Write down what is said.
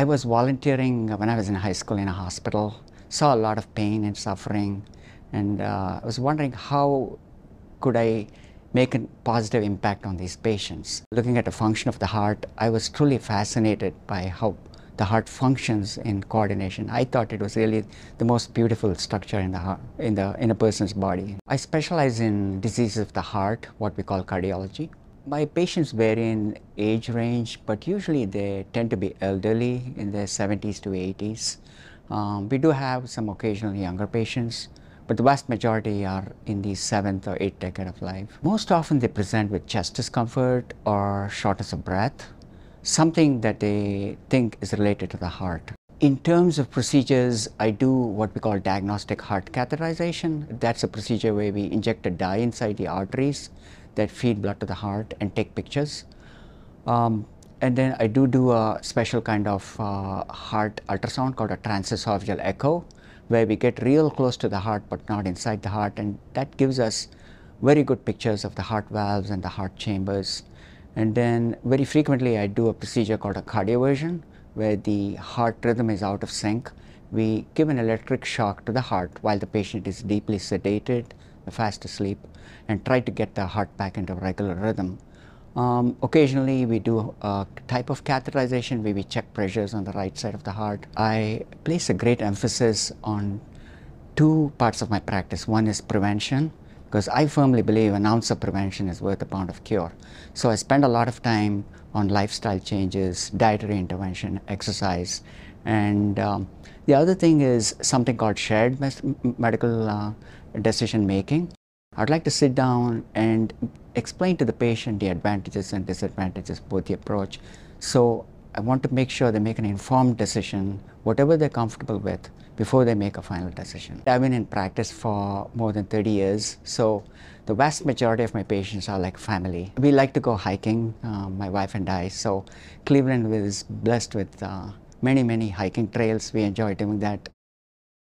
I was volunteering when I was in high school in a hospital, saw a lot of pain and suffering, and I was wondering how could I make a positive impact on these patients. Looking at the function of the heart, I was truly fascinated by how the heart functions in coordination. I thought it was really the most beautiful structure in the heart, in a person's body. I specialize in diseases of the heart, what we call cardiology. My patients vary in age range, but usually they tend to be elderly in their 70s to 80s. We do have some occasional younger patients, but the vast majority are in the 7th or 8th decade of life. Most often they present with chest discomfort or shortness of breath, something that they think is related to the heart. In terms of procedures, I do what we call diagnostic heart catheterization. That's a procedure where we inject a dye inside the arteries that feed blood to the heart and take pictures. And then I do a special kind of heart ultrasound called a transesophageal echo, where we get real close to the heart but not inside the heart, and that gives us very good pictures of the heart valves and the heart chambers. And then very frequently I do a procedure called a cardioversion, where the heart rhythm is out of sync. We give an electric shock to the heart while the patient is deeply sedated, fast asleep, and try to get the heart back into regular rhythm. Occasionally we do a type of catheterization where we check pressures on the right side of the heart. I place a great emphasis on two parts of my practice. One is prevention, because I firmly believe an ounce of prevention is worth a pound of cure. So I spend a lot of time on lifestyle changes, dietary intervention, exercise, and the other thing is something called shared medical decision making. I'd like to sit down and explain to the patient the advantages and disadvantages of both the approach. So I want to make sure they make an informed decision, whatever they're comfortable with, before they make a final decision. I've been in practice for more than 30 years, so the vast majority of my patients are like family. We like to go hiking, my wife and I, so Cleveland is blessed with many hiking trails. We enjoy doing that.